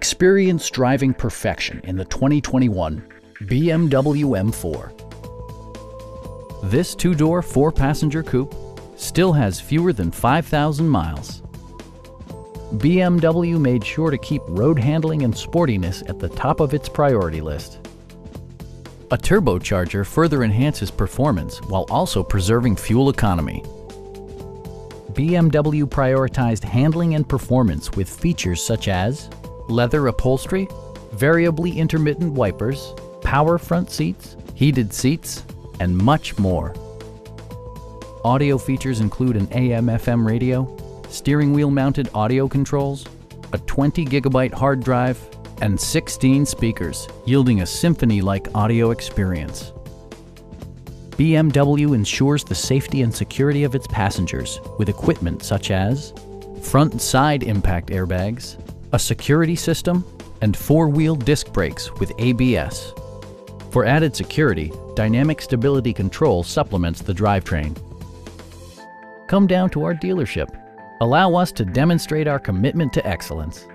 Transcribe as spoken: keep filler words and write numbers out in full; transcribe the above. Experience driving perfection in the twenty twenty-one B M W M four. This two-door, four-passenger coupe still has fewer than five thousand miles. B M W made sure to keep road handling and sportiness at the top of its priority list. A turbocharger further enhances performance while also preserving fuel economy. B M W prioritized handling and performance with features such as leather upholstery, variably intermittent wipers, power front seats, heated seats, and much more. Audio features include an A M F M radio, steering wheel mounted audio controls, a twenty gigabyte hard drive, and sixteen speakers, yielding a symphony-like audio experience. B M W ensures the safety and security of its passengers with equipment such as front and side impact airbags, a security system, and four-wheel disc brakes with A B S. For added security, dynamic stability control supplements the drivetrain. Come down to our dealership. Allow us to demonstrate our commitment to excellence.